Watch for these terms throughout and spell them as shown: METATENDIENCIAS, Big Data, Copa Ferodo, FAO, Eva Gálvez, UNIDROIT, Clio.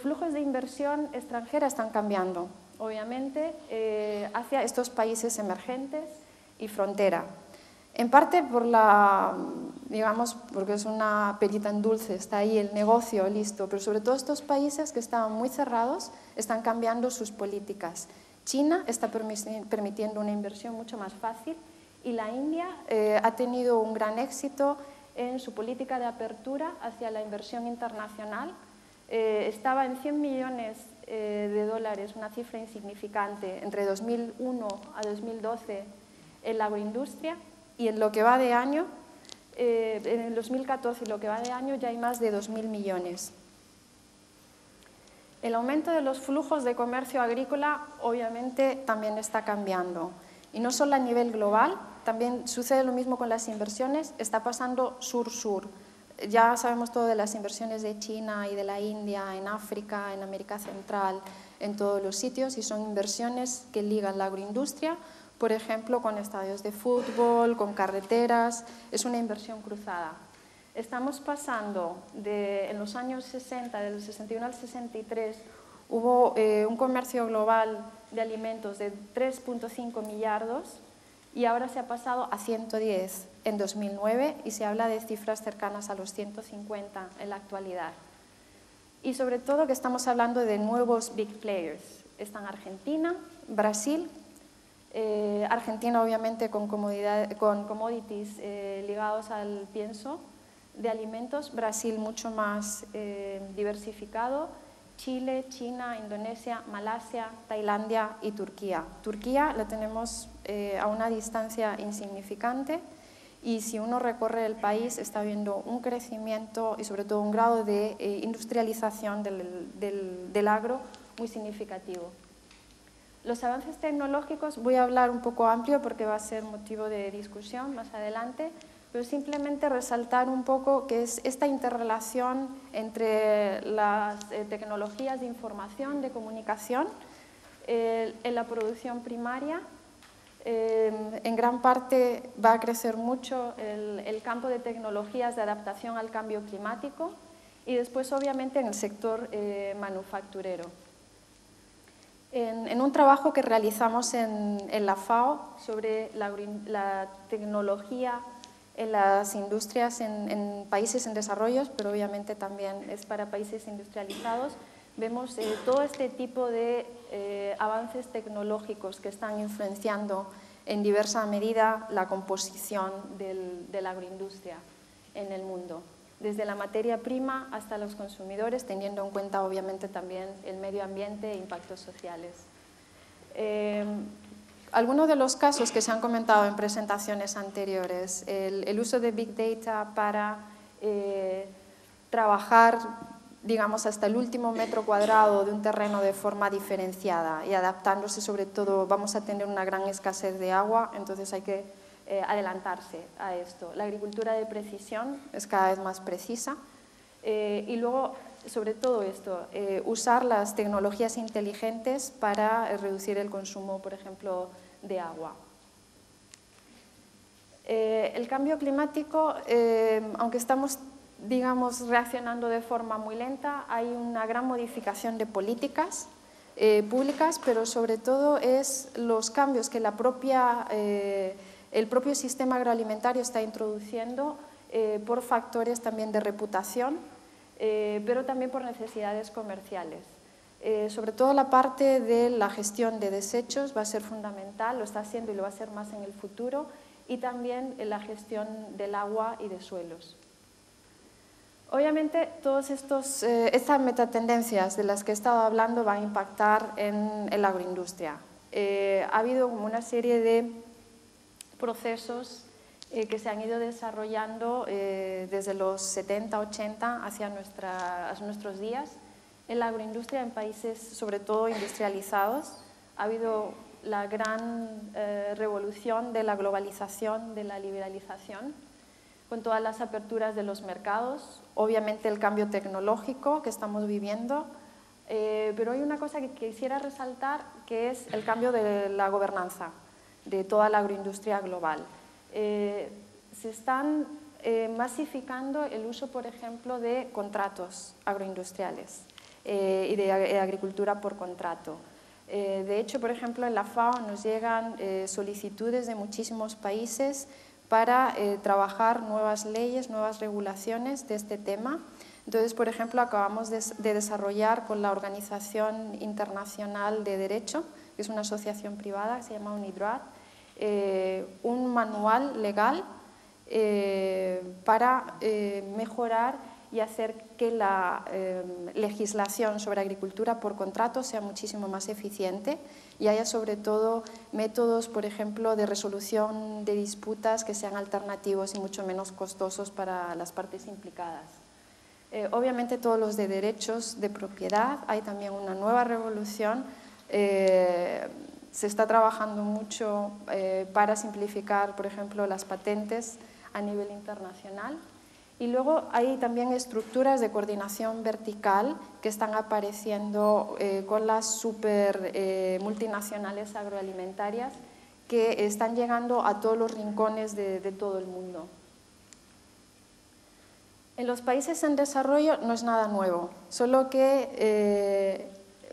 flujos de inversión extranjera están cambiando, obviamente, hacia estos países emergentes y frontera. En parte por la, digamos, porque es una perita en dulce, está ahí el negocio listo, pero sobre todo estos países que estaban muy cerrados están cambiando sus políticas. China está permitiendo una inversión mucho más fácil y la India ha tenido un gran éxito en su política de apertura hacia la inversión internacional. Estaba en 100 millones de dólares, una cifra insignificante, entre 2001 a 2012 en la agroindustria, y en lo que va de año, en el 2014 y lo que va de año, ya hay más de 2.000 millones. El aumento de los flujos de comercio agrícola obviamente también está cambiando, y no solo a nivel global, también sucede lo mismo con las inversiones, está pasando sur-sur. Ya sabemos todo de las inversiones de China y de la India, en África, en América Central, en todos los sitios, y son inversiones que ligan la agroindustria, por ejemplo, con estadios de fútbol, con carreteras, es una inversión cruzada. Estamos pasando de, en los años 60, del 61 al 63, hubo un comercio global de alimentos de 3.5 millardos, y ahora se ha pasado a 110 en 2009 y se habla de cifras cercanas a los 150 en la actualidad. Y sobre todo que estamos hablando de nuevos big players. Están Argentina, Brasil, Argentina obviamente con commodities ligados al pienso de alimentos, Brasil mucho más diversificado, Chile, China, Indonesia, Malasia, Tailandia y Turquía. Turquía la tenemos a una distancia insignificante y si uno recorre el país está viendo un crecimiento y sobre todo un grado de industrialización del agro muy significativo. Los avances tecnológicos, voy a hablar un poco amplio porque va a ser motivo de discusión más adelante, pero simplemente resaltar un poco que es esta interrelación entre las tecnologías de información, de comunicación, en la producción primaria. En gran parte va a crecer mucho el campo de tecnologías de adaptación al cambio climático y después obviamente en el sector manufacturero. En un trabajo que realizamos en la FAO sobre la tecnología en las industrias en países en desarrollo, pero obviamente también es para países industrializados, vemos todo este tipo de avances tecnológicos que están influenciando en diversa medida la composición de la agroindustria en el mundo, desde la materia prima hasta los consumidores, teniendo en cuenta obviamente también el medio ambiente e impactos sociales. Algunos de los casos que se han comentado en presentaciones anteriores, el uso de Big Data para trabajar, digamos, hasta el último metro cuadrado de un terreno de forma diferenciada y adaptándose, sobre todo, vamos a tener una gran escasez de agua, entonces hay que adelantarse a esto. La agricultura de precisión es cada vez más precisa y luego, sobre todo esto, usar las tecnologías inteligentes para reducir el consumo, por ejemplo, de agua. El cambio climático, aunque estamos, digamos, reaccionando de forma muy lenta, hay una gran modificación de políticas públicas, pero sobre todo es los cambios que el propio sistema agroalimentario está introduciendo por factores también de reputación, pero también por necesidades comerciales. Sobre todo la parte de la gestión de desechos va a ser fundamental, lo está haciendo y lo va a hacer más en el futuro, y también en la gestión del agua y de suelos. Obviamente, todas estas metatendencias de las que he estado hablando van a impactar en la agroindustria. Ha habido como una serie de procesos que se han ido desarrollando desde los 70, 80 hacia nuestros días en la agroindustria, en países sobre todo industrializados. Ha habido la gran revolución de la globalización, de la liberalización, con todas las aperturas de los mercados, obviamente el cambio tecnológico que estamos viviendo, pero hay una cosa que quisiera resaltar, que es el cambio de la gobernanza de toda la agroindustria global. Se están masificando el uso, por ejemplo, de contratos agroindustriales. y de agricultura por contrato. De hecho, por ejemplo, en la FAO nos llegan solicitudes de muchísimos países para trabajar nuevas leyes, nuevas regulaciones de este tema. Entonces, por ejemplo, acabamos de desarrollar con la Organización Internacional de Derecho, que es una asociación privada que se llama UNIDROIT, un manual legal para mejorar y hacer que la legislación sobre agricultura por contrato sea muchísimo más eficiente y haya sobre todo métodos, por ejemplo, de resolución de disputas que sean alternativos y mucho menos costosos para las partes implicadas. Obviamente todos los de derechos de propiedad, hay también una nueva revolución, se está trabajando mucho para simplificar, por ejemplo, las patentes a nivel internacional. Y luego hay también estructuras de coordinación vertical que están apareciendo con las super multinacionales agroalimentarias que están llegando a todos los rincones de todo el mundo. En los países en desarrollo no es nada nuevo, solo que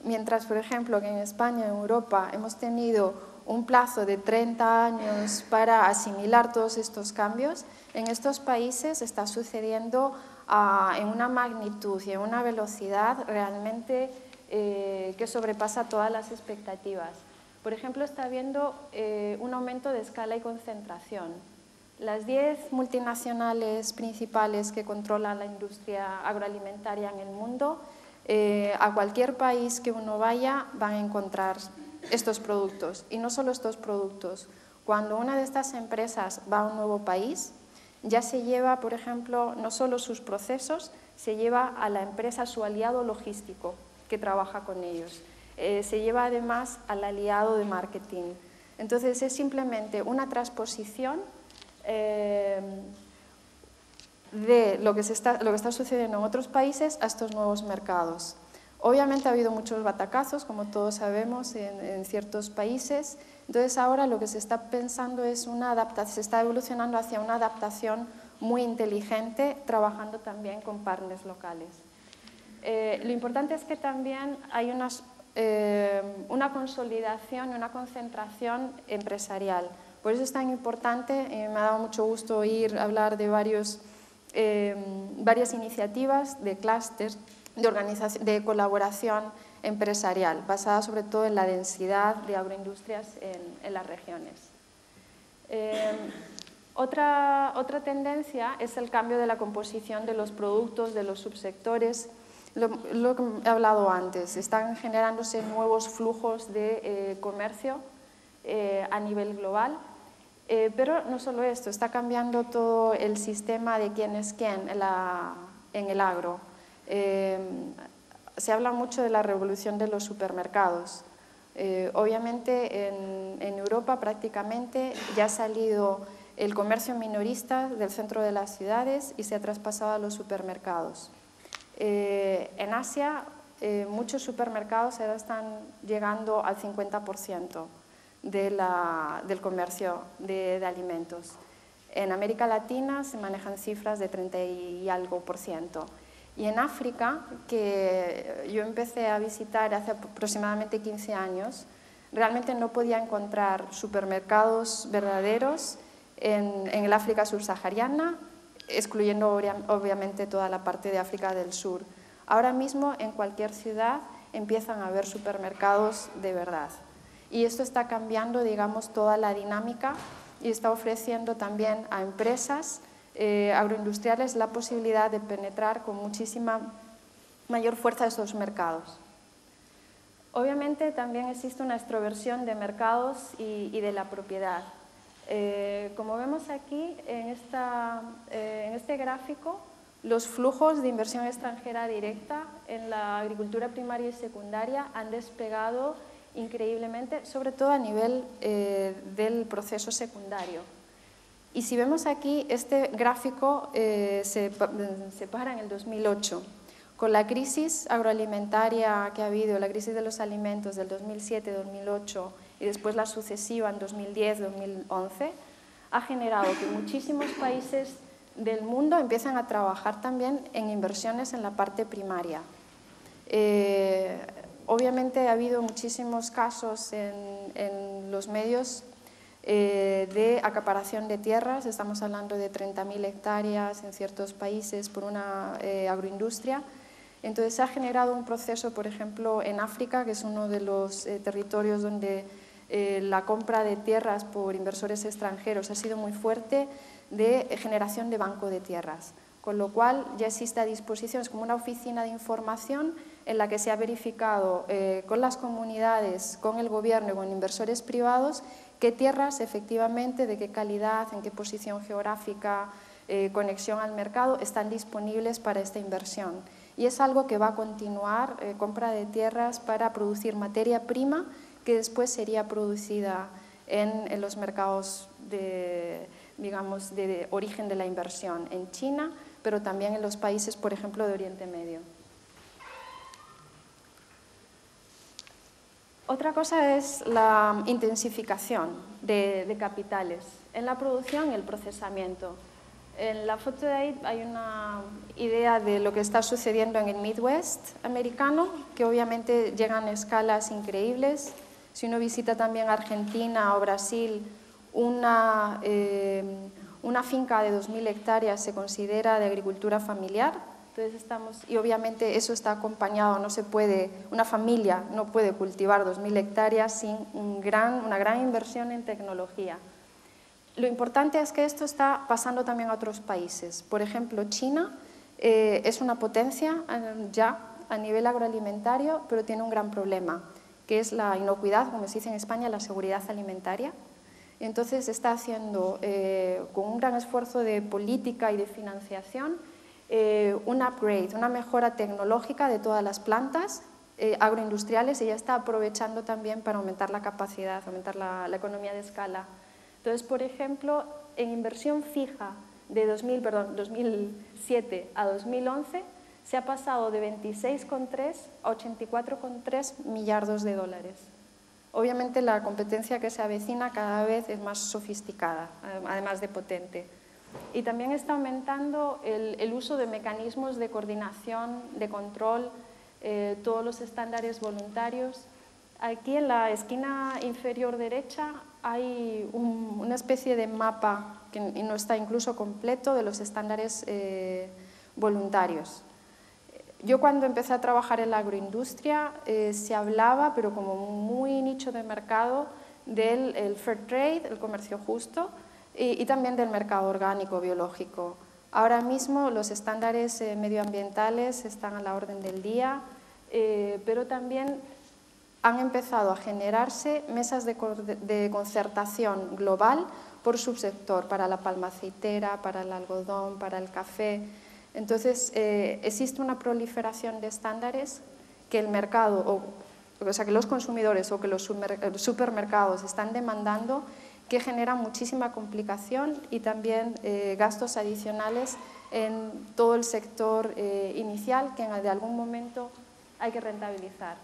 mientras, por ejemplo, que en España, en Europa, hemos tenido un plazo de 30 años para asimilar todos estos cambios, en estos países está sucediendo en una magnitud y en una velocidad realmente que sobrepasa todas las expectativas. Por ejemplo, está habiendo un aumento de escala y concentración. Las 10 multinacionales principales que controlan la industria agroalimentaria en el mundo, a cualquier país que uno vaya van a encontrar estos productos. Y no solo estos productos. Cuando una de estas empresas va a un nuevo país, ya se lleva, por ejemplo, no solo sus procesos, se lleva a la empresa, su aliado logístico que trabaja con ellos. Se lleva además al aliado de marketing. Entonces es simplemente una transposición de lo que está sucediendo en otros países a estos nuevos mercados. Obviamente ha habido muchos batacazos, como todos sabemos, en ciertos países. Entonces ahora lo que se está pensando es una adaptación, se está evolucionando hacia una adaptación muy inteligente, trabajando también con partners locales. Lo importante es que también hay una consolidación, una concentración empresarial. Por eso es tan importante, me ha dado mucho gusto oír hablar de varias iniciativas de clústeres, de colaboración empresarial, basada sobre todo en la densidad de agroindustrias en las regiones. Otra tendencia es el cambio de la composición de los productos, de los subsectores, lo que he hablado antes, están generándose nuevos flujos de comercio a nivel global. Pero no solo esto, está cambiando todo el sistema de quién es quién en el agro. Se habla mucho de la revolución de los supermercados. Obviamente en Europa prácticamente ya ha salido el comercio minorista del centro de las ciudades y se ha traspasado a los supermercados. En Asia muchos supermercados ahora están llegando al 50% del comercio de alimentos. En América Latina se manejan cifras de 30% y algo. Y en África, que yo empecé a visitar hace aproximadamente 15 años, realmente no podía encontrar supermercados verdaderos en el África subsahariana, excluyendo obviamente toda la parte de África del Sur. Ahora mismo en cualquier ciudad empiezan a haber supermercados de verdad. Y esto está cambiando, digamos, toda la dinámica y está ofreciendo también a empresas agroindustriales la posibilidad de penetrar con muchísima mayor fuerza esos mercados. Obviamente también existe una extroversión de mercados y de la propiedad. Como vemos aquí en este gráfico, los flujos de inversión extranjera directa en la agricultura primaria y secundaria han despegado increíblemente, sobre todo a nivel del proceso secundario. Y si vemos aquí, este gráfico se para en el 2008. Con la crisis agroalimentaria que ha habido, la crisis de los alimentos del 2007-2008 y después la sucesiva en 2010-2011, ha generado que muchísimos países del mundo empiezan a trabajar también en inversiones en la parte primaria. Obviamente ha habido muchísimos casos en los medios de acaparación de tierras. Estamos hablando de 30.000 hectáreas en ciertos países por una agroindustria. Entonces se ha generado un proceso, por ejemplo, en África, que es uno de los territorios donde la compra de tierras por inversores extranjeros ha sido muy fuerte, de generación de banco de tierras. Con lo cual ya existe a disposición, es como una oficina de información en la que se ha verificado con las comunidades, con el gobierno y con inversores privados qué tierras efectivamente, de qué calidad, en qué posición geográfica, conexión al mercado están disponibles para esta inversión. Y es algo que va a continuar, compra de tierras para producir materia prima que después sería producida en los mercados de, digamos, de origen de la inversión en China, pero también en los países, por ejemplo, de Oriente Medio. Otra cosa es la intensificación de capitales en la producción y el procesamiento. En la foto de ahí hay una idea de lo que está sucediendo en el Midwest americano, que obviamente llegan a escalas increíbles. Si uno visita también Argentina o Brasil, una finca de 2.000 hectáreas se considera de agricultura familiar. Entonces estamos, y obviamente eso está acompañado, no se puede, una familia no puede cultivar 2.000 hectáreas sin una gran inversión en tecnología. Lo importante es que esto está pasando también a otros países. Por ejemplo, China es una potencia ya a nivel agroalimentario, pero tiene un gran problema, que es la inocuidad, como se dice en España, la seguridad alimentaria. Entonces está haciendo, con un gran esfuerzo de política y de financiación, un upgrade, una mejora tecnológica de todas las plantas agroindustriales, y ya está aprovechando también para aumentar la capacidad, aumentar la economía de escala. Entonces, por ejemplo, en inversión fija de 2007 a 2011 se ha pasado de 26,3 a 84,3 millardos de dólares. Obviamente la competencia que se avecina cada vez es más sofisticada, además de potente. Y también está aumentando el uso de mecanismos de coordinación, de control, todos los estándares voluntarios. Aquí en la esquina inferior derecha hay una especie de mapa, que no está incluso completo, de los estándares voluntarios. Yo cuando empecé a trabajar en la agroindustria se hablaba, pero como muy nicho de mercado, del fair trade, el comercio justo, y también del mercado orgánico, biológico. Ahora mismo los estándares medioambientales están a la orden del día, pero también han empezado a generarse mesas de concertación global por subsector, para la palma aceitera, para el algodón, para el café. Entonces, existe una proliferación de estándares que el mercado, o sea, que los consumidores o que los supermercados están demandando, que genera muchísima complicación y también gastos adicionales en todo el sector inicial que de algún momento hay que rentabilizar.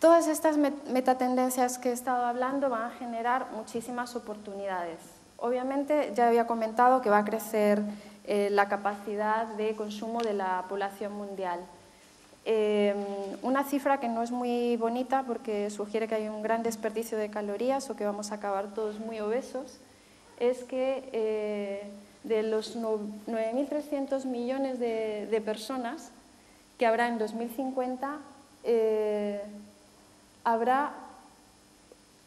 Todas estas metatendencias que he estado hablando van a generar muchísimas oportunidades. Obviamente, ya había comentado que va a crecer la capacidad de consumo de la población mundial. Una cifra que no es muy bonita porque sugiere que hay un gran desperdicio de calorías o que vamos a acabar todos muy obesos, es que de los 9.300 millones de personas que habrá en 2050, habrá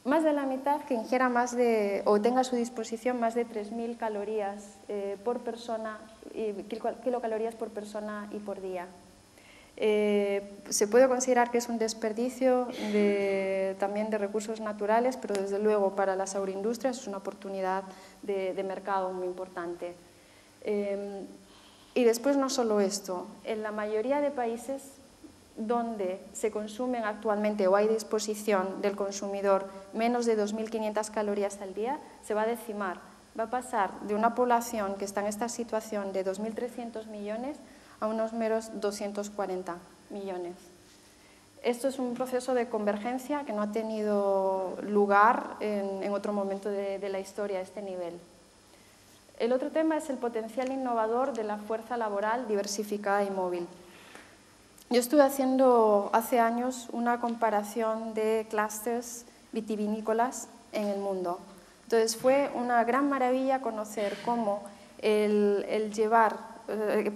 más de la mitad que ingiera más de, o tenga a su disposición más de 3.000 calorías por persona, kilocalorías por persona y por día. Se puede considerar que es un desperdicio también de recursos naturales, pero desde luego para las agroindustrias es una oportunidad de mercado muy importante. Y después no solo esto, en la mayoría de países donde se consumen actualmente o hay disposición del consumidor menos de 2.500 calorías al día, se va a decimar. Va a pasar de una población que está en esta situación de 2.300 millones a unos meros 240 millones. Esto es un proceso de convergencia que no ha tenido lugar en otro momento de la historia a este nivel. El otro tema es el potencial innovador de la fuerza laboral diversificada y móvil. Yo estuve haciendo hace años una comparación de clústeres vitivinícolas en el mundo. Entonces fue una gran maravilla conocer cómo el llevar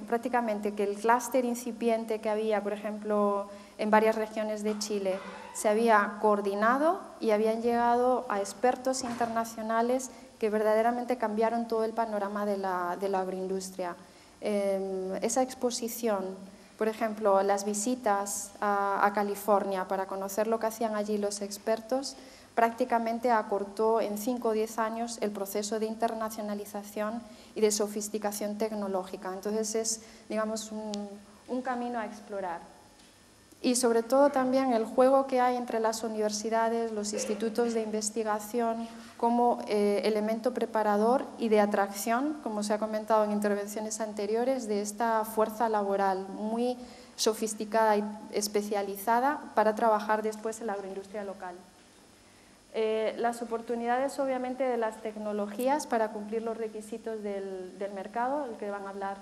prácticamente que el clúster incipiente que había, por ejemplo, en varias regiones de Chile, se había coordinado y habían llegado a expertos internacionales que verdaderamente cambiaron todo el panorama de la agroindustria. Esa exposición, por ejemplo, las visitas a California para conocer lo que hacían allí los expertos, prácticamente acortó en 5 o 10 años el proceso de internacionalización y de sofisticación tecnológica. Entonces es, digamos, un camino a explorar. Y sobre todo también el juego que hay entre las universidades, los institutos de investigación, como elemento preparador y de atracción, como se ha comentado en intervenciones anteriores, de esta fuerza laboral muy sofisticada y especializada para trabajar después en la agroindustria local. Las oportunidades, obviamente, de las tecnologías para cumplir los requisitos del mercado, el que van a hablar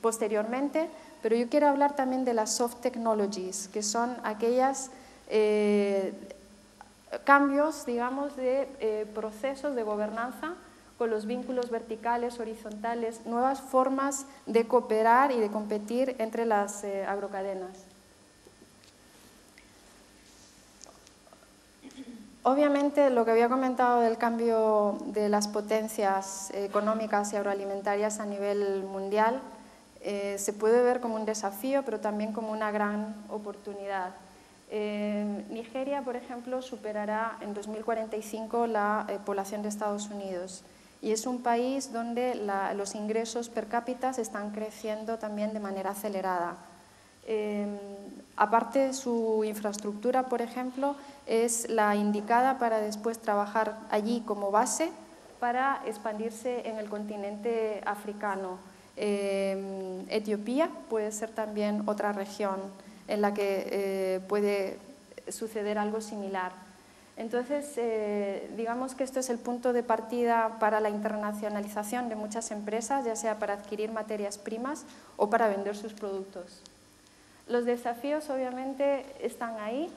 posteriormente, pero yo quiero hablar también de las soft technologies, que son aquellas cambios, digamos, de procesos de gobernanza con los vínculos verticales, horizontales, nuevas formas de cooperar y de competir entre las agrocadenas. Obviamente, lo que había comentado del cambio de las potencias económicas y agroalimentarias a nivel mundial se puede ver como un desafío, pero también como una gran oportunidad. Nigeria, por ejemplo, superará en 2045 la población de Estados Unidos y es un país donde los ingresos per cápita están creciendo también de manera acelerada. Aparte, su infraestructura, por ejemplo, es la indicada para después trabajar allí como base para expandirse en el continente africano. Etiopía puede ser también otra región en la que puede suceder algo similar. Entonces, digamos que esto es el punto de partida para la internacionalización de muchas empresas, ya sea para adquirir materias primas o para vender sus productos. Los desafíos, obviamente, están ahí.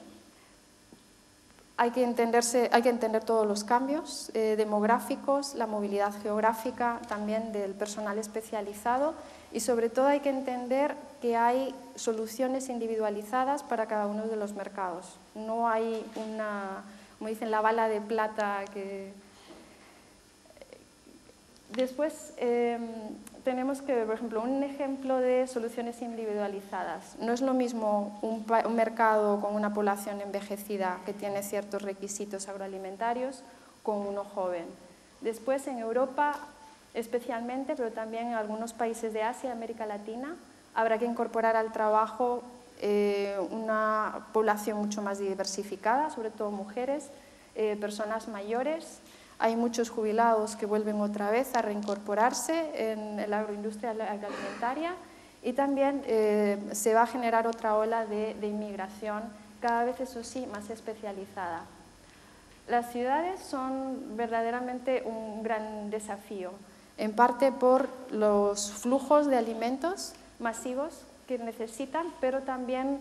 Hay que entender todos los cambios demográficos, la movilidad geográfica, también del personal especializado y, sobre todo, hay que entender que hay soluciones individualizadas para cada uno de los mercados. No hay una, como dicen, la bala de plata que... Después tenemos que ver, por ejemplo, un ejemplo de soluciones individualizadas. No es lo mismo un mercado con una población envejecida que tiene ciertos requisitos agroalimentarios con uno joven. Después, en Europa especialmente, pero también en algunos países de Asia y América Latina, habrá que incorporar al trabajo una población mucho más diversificada, sobre todo mujeres, personas mayores. Hay muchos jubilados que vuelven otra vez a reincorporarse en la agroindustria agroalimentaria y también se va a generar otra ola de inmigración, cada vez, eso sí, más especializada. Las ciudades son verdaderamente un gran desafío, en parte por los flujos de alimentos masivos que necesitan, pero también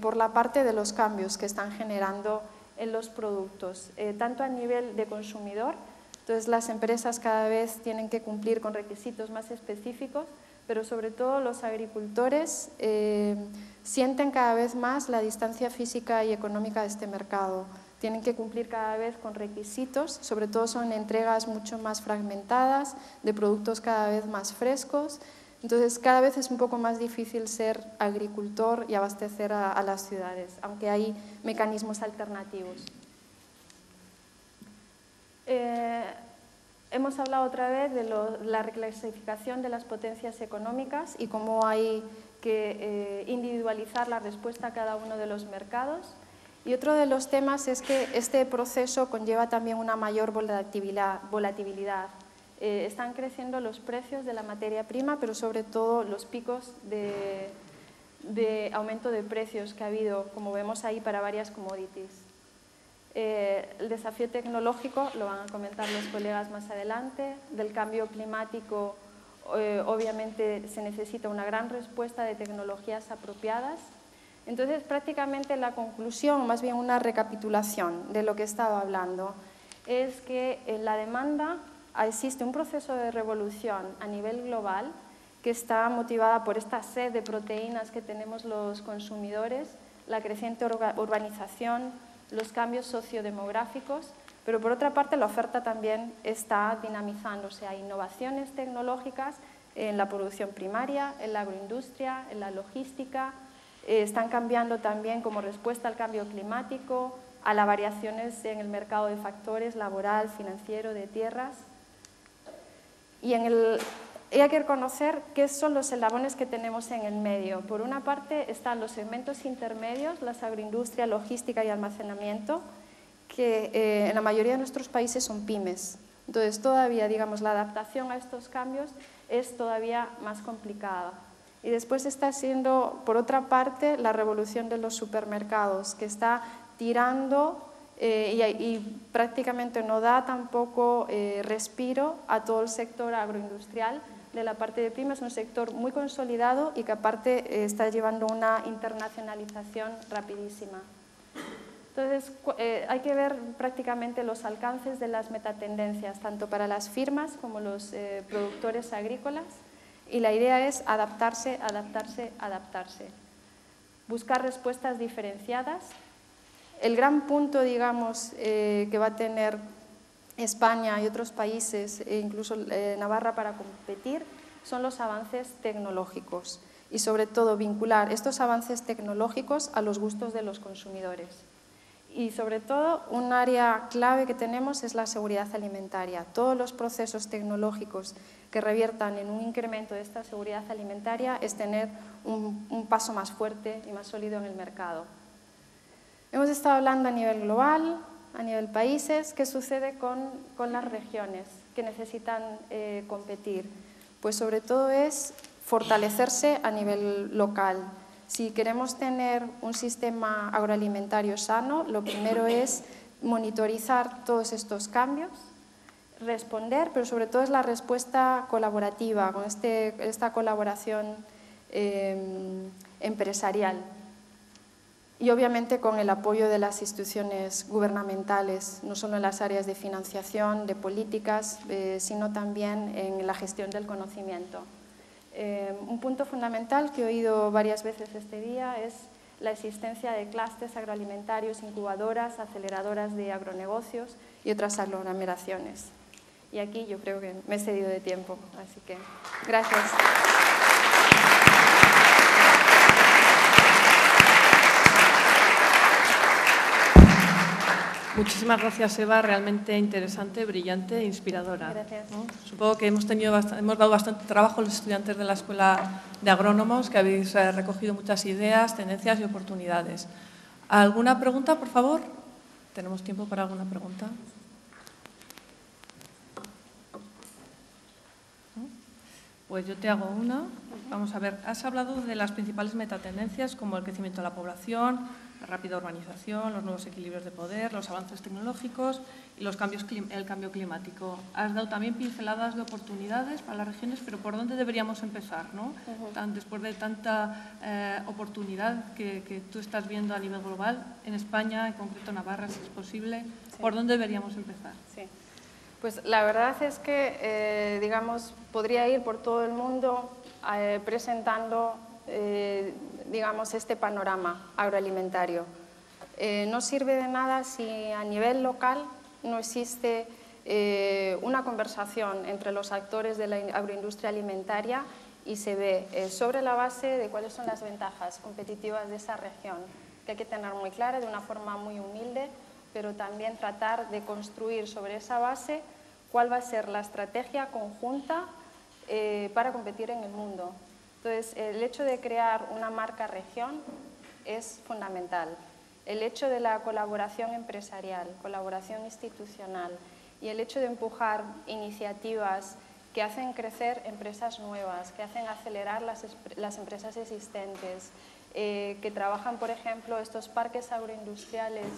por la parte de los cambios que están generando en los productos, tanto a nivel de consumidor. Entonces, las empresas cada vez tienen que cumplir con requisitos más específicos, pero sobre todo los agricultores sienten cada vez más la distancia física y económica de este mercado. Tienen que cumplir cada vez con requisitos, sobre todo son entregas mucho más fragmentadas, de productos cada vez más frescos. Entonces, cada vez es un poco más difícil ser agricultor y abastecer a las ciudades, aunque hay mecanismos alternativos. Hemos hablado otra vez de la reclasificación de las potencias económicas y cómo hay que individualizar la respuesta a cada uno de los mercados. Y otro de los temas es que este proceso conlleva también una mayor volatilidad. Están creciendo los precios de la materia prima, pero sobre todo los picos de aumento de precios que ha habido, como vemos ahí, para varias commodities. El desafío tecnológico, lo van a comentar los colegas más adelante, del cambio climático obviamente se necesita una gran respuesta de tecnologías apropiadas. Entonces, prácticamente la conclusión, más bien una recapitulación de lo que he estado hablando, es que en la demanda existe un proceso de revolución a nivel global que está motivada por esta sed de proteínas que tenemos los consumidores, la creciente urbanización, los cambios sociodemográficos, pero por otra parte la oferta también está dinamizándose. Hay innovaciones tecnológicas en la producción primaria, en la agroindustria, en la logística. Están cambiando también como respuesta al cambio climático, a las variaciones en el mercado de factores laboral, financiero, de tierras. Y hay que reconocer qué son los eslabones que tenemos en el medio. Por una parte están los segmentos intermedios, las agroindustria, logística y almacenamiento, que en la mayoría de nuestros países son pymes. Entonces todavía, digamos, la adaptación a estos cambios es todavía más complicada. Y después está siendo, por otra parte, la revolución de los supermercados, que está tirando y prácticamente no da tampoco respiro a todo el sector agroindustrial de la parte de pymes, un sector muy consolidado y que aparte está llevando una internacionalización rapidísima. Entonces, hay que ver prácticamente los alcances de las metatendencias, tanto para las firmas como los productores agrícolas. Y la idea es adaptarse, adaptarse, adaptarse. Buscar respuestas diferenciadas. El gran punto, digamos, que va a tener España y otros países, e incluso Navarra, para competir, son los avances tecnológicos. Y sobre todo vincular estos avances tecnológicos a los gustos de los consumidores. Y sobre todo, un área clave que tenemos es la seguridad alimentaria. Todos los procesos tecnológicos que reviertan en un incremento de esta seguridad alimentaria es tener un paso más fuerte y más sólido en el mercado. Hemos estado hablando a nivel global, a nivel países, qué sucede con las regiones que necesitan competir. Pues sobre todo es fortalecerse a nivel local. Si queremos tener un sistema agroalimentario sano, lo primero es monitorizar todos estos cambios, responder, pero sobre todo es la respuesta colaborativa, con esta colaboración empresarial y obviamente con el apoyo de las instituciones gubernamentales, no solo en las áreas de financiación, de políticas, sino también en la gestión del conocimiento. Un punto fundamental que he oído varias veces este día es la existencia de clústeres agroalimentarios, incubadoras, aceleradoras de agronegocios y otras aglomeraciones. Y aquí yo creo que me he cedido de tiempo, así que gracias. Muchísimas gracias, Eva, realmente interesante, brillante e inspiradora. Gracias. ¿No? Supongo que hemos dado bastante trabajo a los estudiantes de la Escuela de Agrónomos, que habéis recogido muchas ideas, tendencias y oportunidades. ¿Alguna pregunta, por favor? ¿Tenemos tiempo para alguna pregunta? ¿No? Pues yo te hago una. Vamos a ver, has hablado de las principales metatendencias como el crecimiento de la población, la rápida urbanización, los nuevos equilibrios de poder, los avances tecnológicos y el cambio climático. Has dado también pinceladas de oportunidades para las regiones, pero ¿por dónde deberíamos empezar, no? Después de tanta oportunidad que tú estás viendo a nivel global, en España, en concreto Navarra, si es posible, sí. ¿Por dónde deberíamos empezar? Sí. Pues la verdad es que, digamos, podría ir por todo el mundo presentando digamos, este panorama agroalimentario. No sirve de nada si a nivel local no existe una conversación entre los actores de la agroindustria alimentaria y se ve sobre la base de cuáles son las ventajas competitivas de esa región, que hay que tener muy clara de una forma muy humilde, pero también tratar de construir sobre esa base cuál va a ser la estrategia conjunta para competir en el mundo. Entonces, el hecho de crear una marca región es fundamental. El hecho de la colaboración empresarial, colaboración institucional y el hecho de empujar iniciativas que hacen crecer empresas nuevas, que hacen acelerar las empresas existentes, que trabajan, por ejemplo, estos parques agroindustriales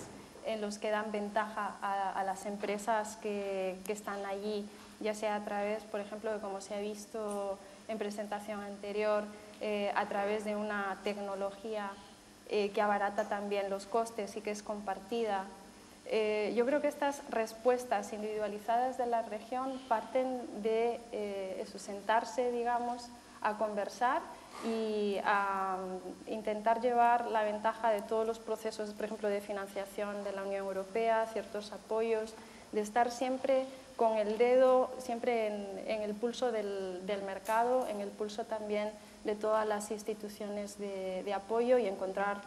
en los que dan ventaja a las empresas que están allí, ya sea a través, por ejemplo, de como se ha visto en presentación anterior, a través de una tecnología que abarata también los costes y que es compartida. Yo creo que estas respuestas individualizadas de la región parten de eso, sentarse, digamos, a conversar y a intentar llevar la ventaja de todos los procesos, por ejemplo, de financiación de la Unión Europea, ciertos apoyos, de estar siempre con el dedo, siempre en el pulso del mercado, en el pulso también de todas las instituciones de apoyo y encontrar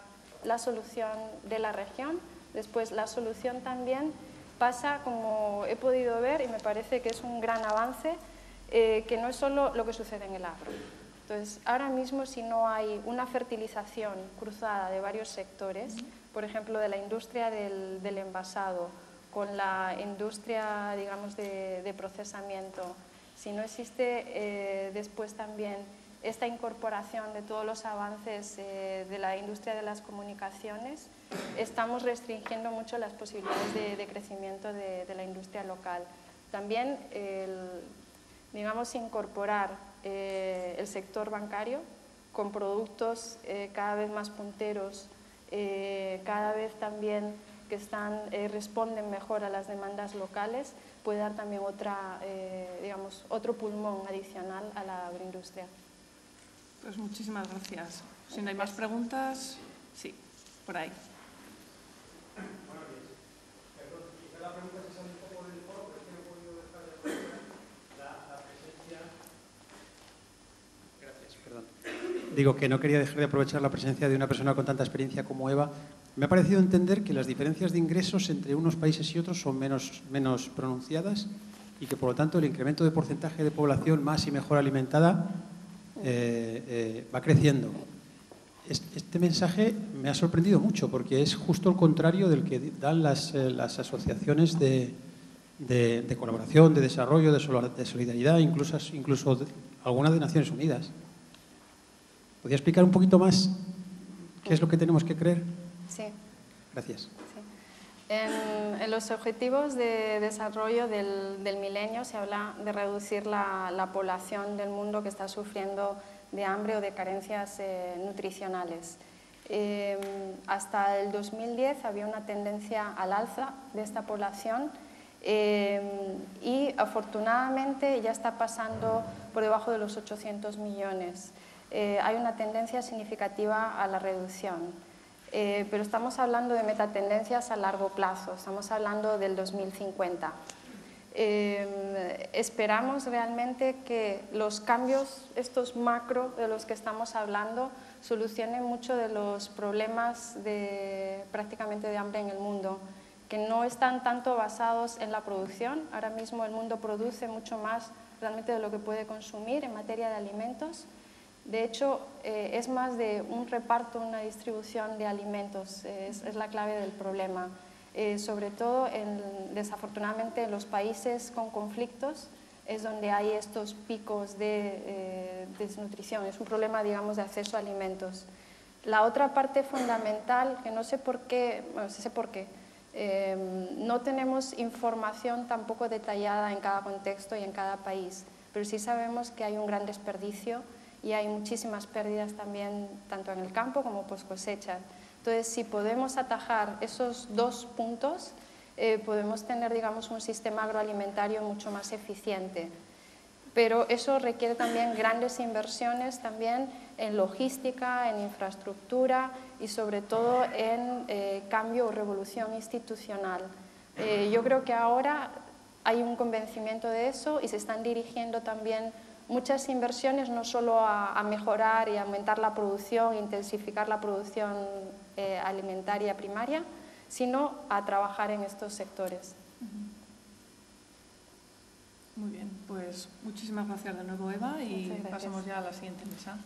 la solución de la región. Después, la solución también pasa, como he podido ver, y me parece que es un gran avance, que no es solo lo que sucede en el agro. Entonces, ahora mismo, si no hay una fertilización cruzada de varios sectores, por ejemplo, de la industria del envasado, con la industria, digamos, de procesamiento, si no existe después también esta incorporación de todos los avances de la industria de las comunicaciones, estamos restringiendo mucho las posibilidades de crecimiento de la industria local. También, digamos, incorporar el sector bancario con productos cada vez más punteros, cada vez también que responden mejor a las demandas locales, puede dar también digamos, otro pulmón adicional a la agroindustria. Pues muchísimas gracias. Si no hay más preguntas, sí, por ahí. La pregunta se sale un poco del foro, pero es que no he podido dejar de la presencia. Gracias, perdón. Digo que no quería dejar de aprovechar la presencia de una persona con tanta experiencia como Eva. Me ha parecido entender que las diferencias de ingresos entre unos países y otros son menos pronunciadas y que, por lo tanto, el incremento de porcentaje de población más y mejor alimentada va creciendo. Este mensaje me ha sorprendido mucho porque es justo el contrario del que dan las asociaciones de colaboración, de desarrollo, de solidaridad, incluso algunas de Naciones Unidas. ¿Podría explicar un poquito más qué es lo que tenemos que creer? Sí. Gracias. Sí. En los objetivos de desarrollo del milenio se habla de reducir la población del mundo que está sufriendo de hambre o de carencias nutricionales. Hasta el 2010 había una tendencia al alza de esta población y afortunadamente ya está pasando por debajo de los 800 millones. Hay una tendencia significativa a la reducción. Pero estamos hablando de metatendencias a largo plazo, estamos hablando del 2050. Esperamos realmente que los cambios, estos macro de los que estamos hablando, solucionen mucho de los problemas prácticamente de hambre en el mundo, que no están tanto basados en la producción. Ahora mismo el mundo produce mucho más realmente de lo que puede consumir en materia de alimentos. De hecho, es más de un reparto, una distribución de alimentos, es la clave del problema. Sobre todo, desafortunadamente, en los países con conflictos es donde hay estos picos de desnutrición, es un problema, digamos, de acceso a alimentos. La otra parte fundamental, que no sé por qué, bueno, sí sé por qué, no tenemos información tampoco detallada en cada contexto y en cada país, pero sí sabemos que hay un gran desperdicio y hay muchísimas pérdidas también, tanto en el campo como post cosecha. Entonces, si podemos atajar esos dos puntos, podemos tener, digamos, un sistema agroalimentario mucho más eficiente. Pero eso requiere también grandes inversiones también en logística, en infraestructura y sobre todo en cambio o revolución institucional. Yo creo que ahora hay un convencimiento de eso y se están dirigiendo también muchas inversiones, no solo a mejorar y aumentar la producción, intensificar la producción alimentaria primaria, sino a trabajar en estos sectores. Muy bien, pues muchísimas gracias de nuevo, Eva, y pasamos ya a la siguiente mesa.